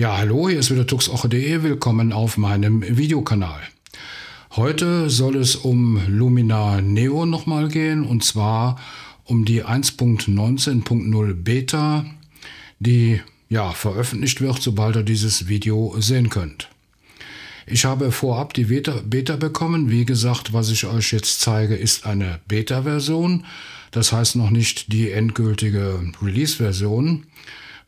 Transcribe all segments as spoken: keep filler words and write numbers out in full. Ja, hallo, hier ist wieder Tuxoche punkt de, willkommen auf meinem Videokanal. Heute soll es um Luminar Neo nochmal gehen, und zwar um die eins Punkt neunzehn Punkt null Beta, die ja veröffentlicht wird, sobald ihr dieses Video sehen könnt. Ich habe vorab die Beta, Beta bekommen. Wie gesagt, was ich euch jetzt zeige, ist eine Beta-Version. Das heißt noch nicht die endgültige Release-Version,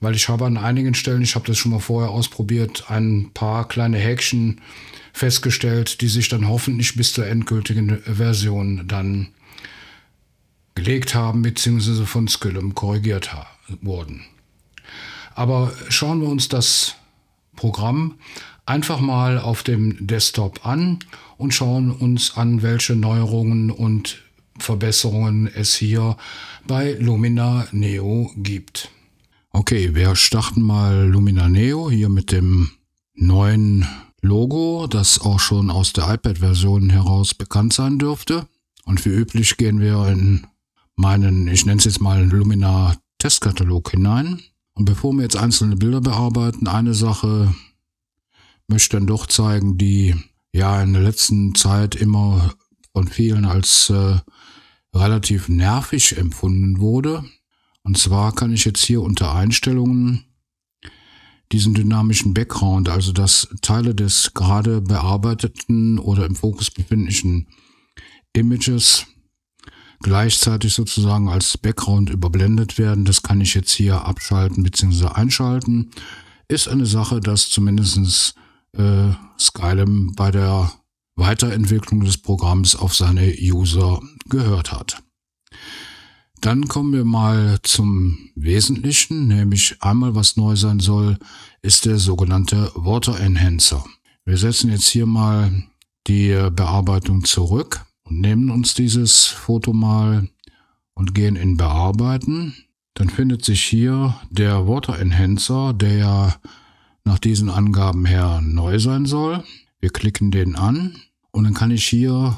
weil ich habe an einigen Stellen, ich habe das schon mal vorher ausprobiert, ein paar kleine Häkchen festgestellt, die sich dann hoffentlich bis zur endgültigen Version dann gelegt haben, beziehungsweise von Skylum korrigiert wurden. Aber schauen wir uns das Programm einfach mal auf dem Desktop an und schauen uns an, welche Neuerungen und Verbesserungen es hier bei Luminar Neo gibt. Okay, wir starten mal Luminar Neo hier mit dem neuen Logo, das auch schon aus der iPad-Version heraus bekannt sein dürfte. Und wie üblich gehen wir in meinen, ich nenne es jetzt mal Luminar Testkatalog hinein. Und bevor wir jetzt einzelne Bilder bearbeiten, eine Sache möchte ich dann doch zeigen, die ja in der letzten Zeit immer von vielen als äh, relativ nervig empfunden wurde. Und zwar kann ich jetzt hier unter Einstellungen diesen dynamischen Background, also dass Teile des gerade bearbeiteten oder im Fokus befindlichen Images gleichzeitig sozusagen als Background überblendet werden. Das kann ich jetzt hier abschalten bzw. einschalten. Ist eine Sache, dass zumindest äh, Skylum bei der Weiterentwicklung des Programms auf seine User gehört hat. Dann kommen wir mal zum Wesentlichen, nämlich einmal, was neu sein soll, ist der sogenannte Water Enhancer. Wir setzen jetzt hier mal die Bearbeitung zurück und nehmen uns dieses Foto mal und gehen in Bearbeiten. Dann findet sich hier der Water Enhancer, der ja nach diesen Angaben her neu sein soll. Wir klicken den an und dann kann ich hier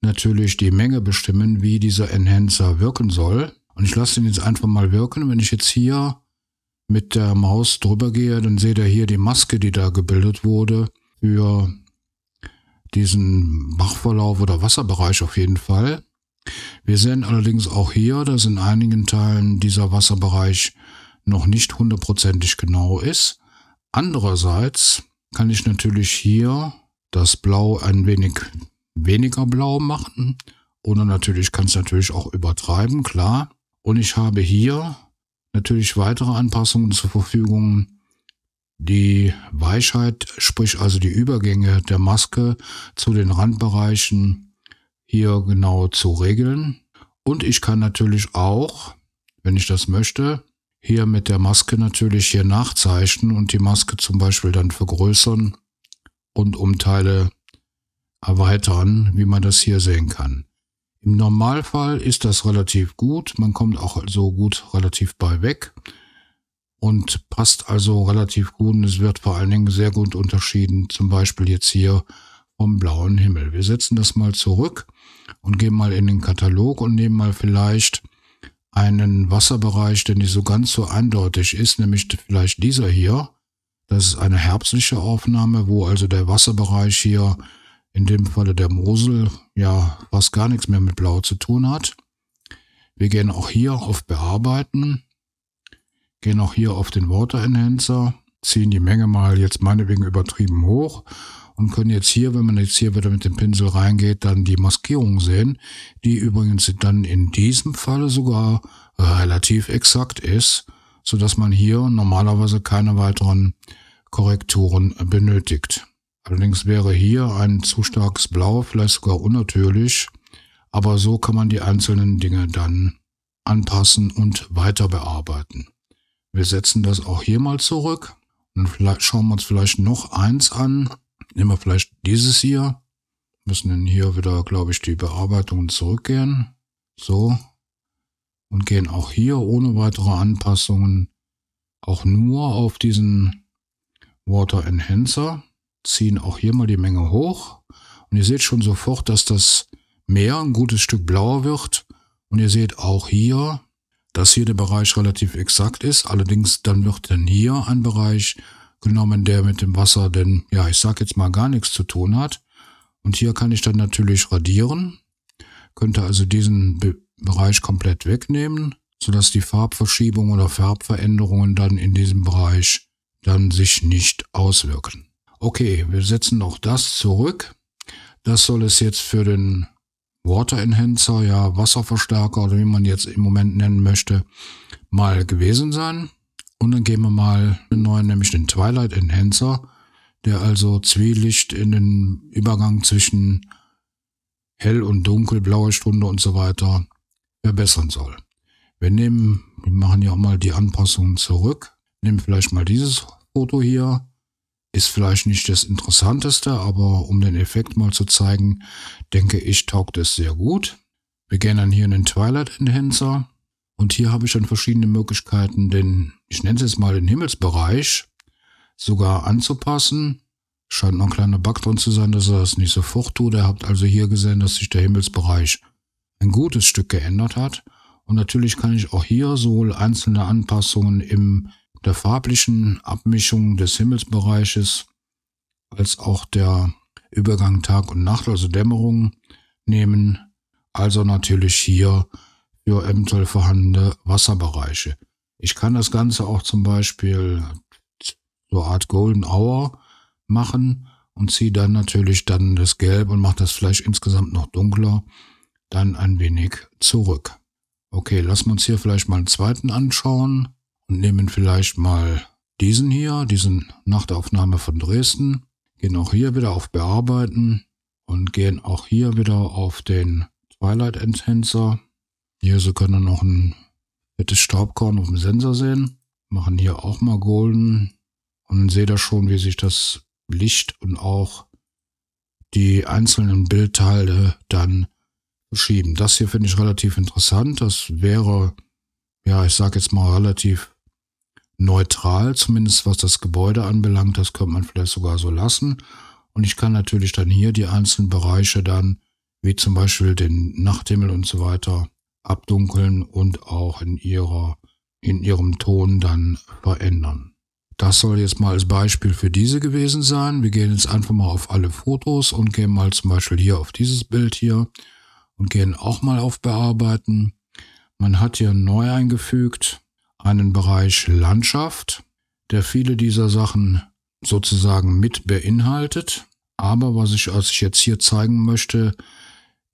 natürlich die Menge bestimmen, wie dieser Enhancer wirken soll. Und ich lasse ihn jetzt einfach mal wirken. Wenn ich jetzt hier mit der Maus drüber gehe, dann seht ihr hier die Maske, die da gebildet wurde für diesen Bachverlauf oder Wasserbereich auf jeden Fall. Wir sehen allerdings auch hier, dass in einigen Teilen dieser Wasserbereich noch nicht hundertprozentig genau ist. Andererseits kann ich natürlich hier das Blau ein wenig weniger blau machen oder natürlich kann es natürlich auch übertreiben, klar. Und ich habe hier natürlich weitere Anpassungen zur Verfügung. Die Weichheit, sprich also die Übergänge der Maske zu den Randbereichen hier genau zu regeln. Und ich kann natürlich auch, wenn ich das möchte, hier mit der Maske natürlich hier nachzeichnen und die Maske zum Beispiel dann vergrößern und um Teile erweitern, wie man das hier sehen kann. Im Normalfall ist das relativ gut, man kommt auch so gut relativ bei weg und passt also relativ gut und es wird vor allen Dingen sehr gut unterschieden, zum Beispiel jetzt hier vom blauen Himmel. Wir setzen das mal zurück und gehen mal in den Katalog und nehmen mal vielleicht einen Wasserbereich, der nicht so ganz so eindeutig ist, nämlich vielleicht dieser hier. Das ist eine herbstliche Aufnahme, wo also der Wasserbereich hier, in dem Falle der Mosel, ja fast gar nichts mehr mit Blau zu tun hat. Wir gehen auch hier auf Bearbeiten, gehen auch hier auf den Water Enhancer, ziehen die Menge mal jetzt meinetwegen übertrieben hoch und können jetzt hier, wenn man jetzt hier wieder mit dem Pinsel reingeht, dann die Maskierung sehen, die übrigens dann in diesem Falle sogar relativ exakt ist, sodass man hier normalerweise keine weiteren Korrekturen benötigt. Allerdings wäre hier ein zu starkes Blau vielleicht sogar unnatürlich, aber so kann man die einzelnen Dinge dann anpassen und weiter bearbeiten. Wir setzen das auch hier mal zurück und vielleicht schauen wir uns vielleicht noch eins an. Nehmen wir vielleicht dieses hier. Müssen dann hier wieder, glaube ich, die Bearbeitung zurückgehen. So. Und gehen auch hier ohne weitere Anpassungen auch nur auf diesen Water Enhancer. Ziehen auch hier mal die Menge hoch und ihr seht schon sofort, dass das Meer ein gutes Stück blauer wird und ihr seht auch hier, dass hier der Bereich relativ exakt ist, allerdings dann wird dann hier ein Bereich genommen, der mit dem Wasser denn, ja, ich sag jetzt mal, gar nichts zu tun hat. Und hier kann ich dann natürlich radieren. Könnte also diesen Be- Bereich komplett wegnehmen, sodass die Farbverschiebung oder Farbveränderungen dann in diesem Bereich dann sich nicht auswirken. Okay, wir setzen auch das zurück. Das soll es jetzt für den Water Enhancer, ja, Wasserverstärker oder wie man jetzt im Moment nennen möchte, mal gewesen sein. Und dann gehen wir mal den neuen, nämlich den Twilight Enhancer, der also Zwielicht in den Übergang zwischen hell und dunkel, blaue Stunde und so weiter verbessern soll. Wir nehmen, wir machen ja auch mal die Anpassungen zurück, nehmen vielleicht mal dieses Foto hier. Ist vielleicht nicht das Interessanteste, aber um den Effekt mal zu zeigen, denke ich, taugt es sehr gut. Wir gehen dann hier in den Twilight Enhancer und hier habe ich dann verschiedene Möglichkeiten, den, ich nenne es jetzt mal den Himmelsbereich, sogar anzupassen. Scheint noch ein kleiner Bug drin zu sein, dass er das nicht sofort tut. Ihr habt also hier gesehen, dass sich der Himmelsbereich ein gutes Stück geändert hat. Und natürlich kann ich auch hier sowohl einzelne Anpassungen im der farblichen Abmischung des Himmelsbereiches als auch der Übergang Tag und Nacht, also Dämmerung, nehmen. Also natürlich hier für eventuell vorhandene Wasserbereiche. Ich kann das Ganze auch zum Beispiel so eine Art Golden Hour machen und ziehe dann natürlich dann das Gelb und mache das vielleicht insgesamt noch dunkler, dann ein wenig zurück. Okay, lassen wir uns hier vielleicht mal einen zweiten anschauen. Und nehmen vielleicht mal diesen hier, diesen Nachtaufnahme von Dresden. Gehen auch hier wieder auf Bearbeiten und gehen auch hier wieder auf den Twilight Enhancer. Hier, so können wir noch ein fettes Staubkorn auf dem Sensor sehen. Machen hier auch mal Golden. Und dann seht ihr schon, wie sich das Licht und auch die einzelnen Bildteile dann verschieben. Das hier finde ich relativ interessant. Das wäre, ja, ich sage jetzt mal relativ neutral, zumindest was das Gebäude anbelangt. Das könnte man vielleicht sogar so lassen. Und ich kann natürlich dann hier die einzelnen Bereiche dann, wie zum Beispiel den Nachthimmel und so weiter, abdunkeln und auch in ihrer, in ihrem Ton dann verändern. Das soll jetzt mal als Beispiel für diese gewesen sein. Wir gehen jetzt einfach mal auf alle Fotos und gehen mal zum Beispiel hier auf dieses Bild hier und gehen auch mal auf Bearbeiten. Man hat hier neu eingefügt einen Bereich Landschaft, der viele dieser Sachen sozusagen mit beinhaltet. Aber was ich, was ich jetzt hier zeigen möchte,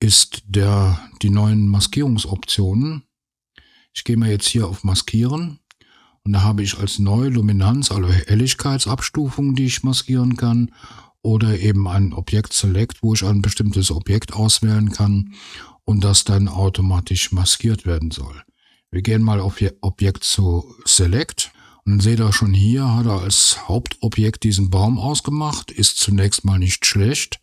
ist der, die neuen Maskierungsoptionen. Ich gehe mal jetzt hier auf Maskieren und da habe ich als neue Luminanz, also Helligkeitsabstufung, die ich maskieren kann. Oder eben ein Objekt Select, wo ich ein bestimmtes Objekt auswählen kann und das dann automatisch maskiert werden soll. Wir gehen mal auf Objekt zu Select und seht ihr schon hier, hat er als Hauptobjekt diesen Baum ausgemacht, ist zunächst mal nicht schlecht.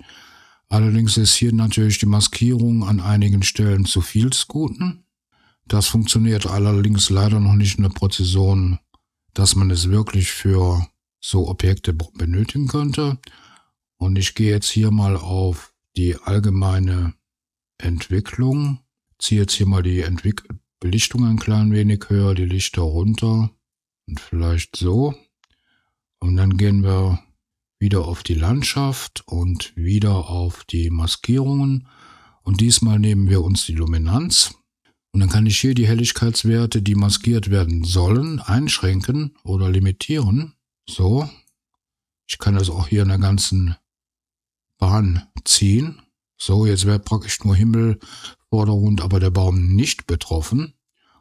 Allerdings ist hier natürlich die Maskierung an einigen Stellen zu viel des Guten. Das funktioniert allerdings leider noch nicht in der Präzision, dass man es wirklich für so Objekte benötigen könnte. Und ich gehe jetzt hier mal auf die allgemeine Entwicklung, ziehe jetzt hier mal die Entwick- Belichtung ein klein wenig höher, die Lichter runter und vielleicht so. Und dann gehen wir wieder auf die Landschaft und wieder auf die Maskierungen. Und diesmal nehmen wir uns die Luminanz. Und dann kann ich hier die Helligkeitswerte, die maskiert werden sollen, einschränken oder limitieren. So, ich kann das auch hier in der ganzen Bahn ziehen. So, jetzt wäre praktisch nur Himmel, Vordergrund, aber der Baum nicht betroffen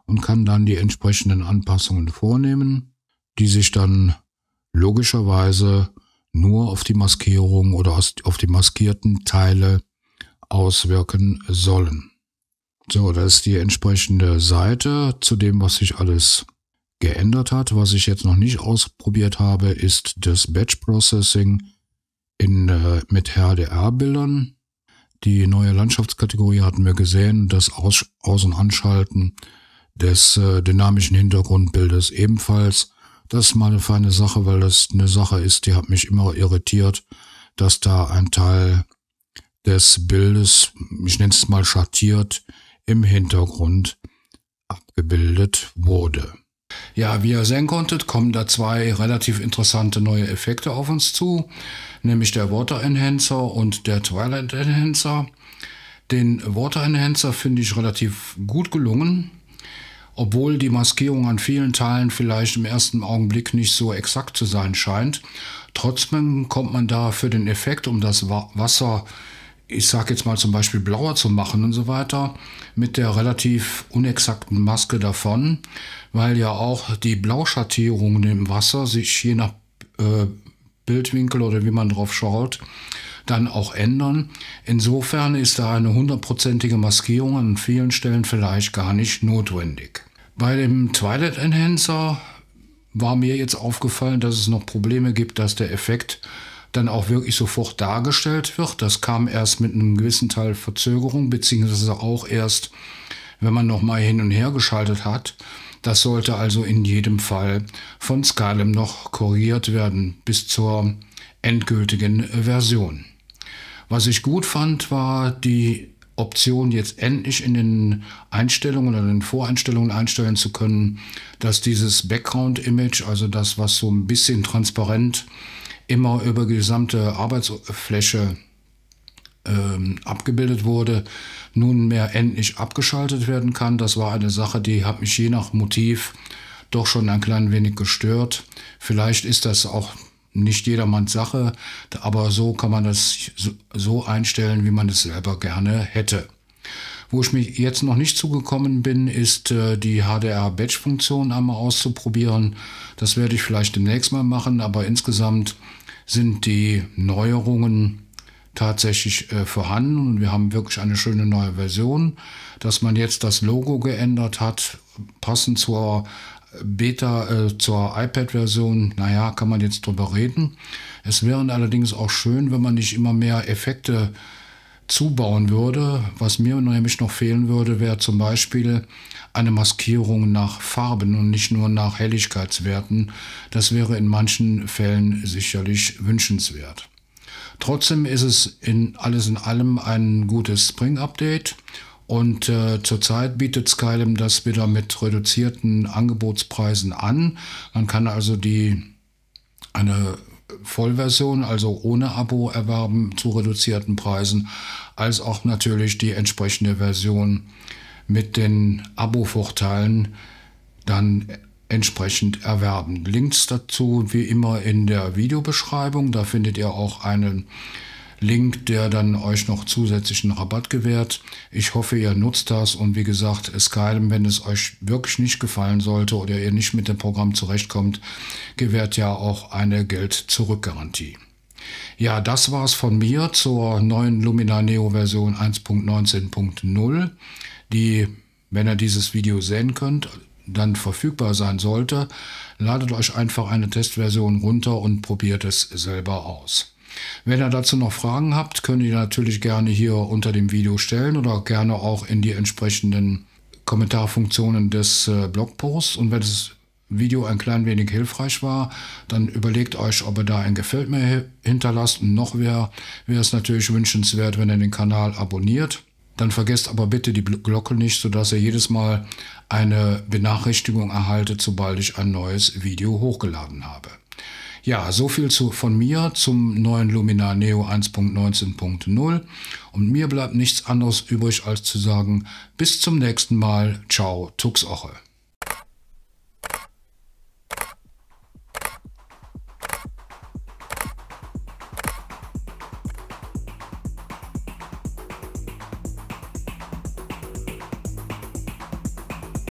und kann dann die entsprechenden Anpassungen vornehmen, die sich dann logischerweise nur auf die Maskierung oder auf die maskierten Teile auswirken sollen. So, das ist die entsprechende Seite zu dem, was sich alles geändert hat. Was ich jetzt noch nicht ausprobiert habe, ist das Batch Processing in, äh, mit H D R-Bildern. Die neue Landschaftskategorie hatten wir gesehen, das Aus-, Aus- und Anschalten des äh, dynamischen Hintergrundbildes ebenfalls. Das ist mal eine feine Sache, weil das eine Sache ist, die hat mich immer irritiert, dass da ein Teil des Bildes, ich nenne es mal schattiert, im Hintergrund abgebildet wurde. Ja, wie ihr sehen konntet, kommen da zwei relativ interessante neue Effekte auf uns zu, nämlich der Water Enhancer und der Twilight Enhancer. Den Water Enhancer finde ich relativ gut gelungen, obwohl die Maskierung an vielen Teilen vielleicht im ersten Augenblick nicht so exakt zu sein scheint. Trotzdem kommt man da für den Effekt, um das Wasser, ich sage jetzt mal zum Beispiel blauer zu machen und so weiter, mit der relativ unexakten Maske davon, weil ja auch die Blauschattierungen im Wasser sich je nach äh, Bildwinkel oder wie man drauf schaut, dann auch ändern. Insofern ist da eine hundertprozentige Maskierung an vielen Stellen vielleicht gar nicht notwendig. Bei dem Twilight Enhancer war mir jetzt aufgefallen, dass es noch Probleme gibt, dass der Effekt dann auch wirklich sofort dargestellt wird. Das kam erst mit einem gewissen Teil Verzögerung, beziehungsweise auch erst, wenn man nochmal hin und her geschaltet hat. Das sollte also in jedem Fall von Skylum noch korrigiert werden bis zur endgültigen Version. Was ich gut fand, war die Option, jetzt endlich in den Einstellungen oder den Voreinstellungen einstellen zu können, dass dieses Background-Image, also das, was so ein bisschen transparent immer über die gesamte Arbeitsfläche ähm, abgebildet wurde, nunmehr endlich abgeschaltet werden kann. Das war eine Sache, die hat mich je nach Motiv doch schon ein klein wenig gestört. Vielleicht ist das auch nicht jedermanns Sache, aber so kann man das so einstellen, wie man es selber gerne hätte. Wo ich mich jetzt noch nicht zugekommen bin, ist die H D R-Batch-Funktion einmal auszuprobieren. Das werde ich vielleicht demnächst mal machen, aber insgesamt sind die Neuerungen tatsächlich äh, vorhanden und wir haben wirklich eine schöne neue Version. Dass man jetzt das Logo geändert hat, passend zur Beta, äh, zur iPad-Version, naja, kann man jetzt drüber reden. Es wären allerdings auch schön, wenn man nicht immer mehr Effekte zubauen würde. Was mir nämlich noch fehlen würde, wäre zum Beispiel eine Maskierung nach Farben und nicht nur nach Helligkeitswerten. Das wäre in manchen Fällen sicherlich wünschenswert. Trotzdem ist es in alles in allem ein gutes Spring-Update und äh, zurzeit bietet Skylum das wieder mit reduzierten Angebotspreisen an. Man kann also die eine Vollversion, also ohne Abo erwerben zu reduzierten Preisen, als auch natürlich die entsprechende Version mit den Abo-Vorteilen dann entsprechend erwerben. Links dazu wie immer in der Videobeschreibung, da findet ihr auch einen Link, der dann euch noch zusätzlichen Rabatt gewährt. Ich hoffe, ihr nutzt das und wie gesagt, Skylum, wenn es euch wirklich nicht gefallen sollte oder ihr nicht mit dem Programm zurechtkommt, gewährt ja auch eine Geld-Zurück-Garantie. Ja, das war's von mir zur neuen Luminar Neo Version eins Punkt neunzehn Punkt null, die, wenn ihr dieses Video sehen könnt, dann verfügbar sein sollte. Ladet euch einfach eine Testversion runter und probiert es selber aus. Wenn ihr dazu noch Fragen habt, könnt ihr natürlich gerne hier unter dem Video stellen oder gerne auch in die entsprechenden Kommentarfunktionen des äh, Blogposts. Und wenn das Video ein klein wenig hilfreich war, dann überlegt euch, ob ihr da ein Gefällt mir hinterlasst. Und noch wäre wäre es natürlich wünschenswert, wenn ihr den Kanal abonniert. Dann vergesst aber bitte die Glocke nicht, sodass ihr jedes Mal eine Benachrichtigung erhaltet, sobald ich ein neues Video hochgeladen habe. Ja, so viel zu, von mir zum neuen Luminar Neo eins Punkt neunzehn Punkt null. Und mir bleibt nichts anderes übrig, als zu sagen, bis zum nächsten Mal. Ciao, Tuxoche.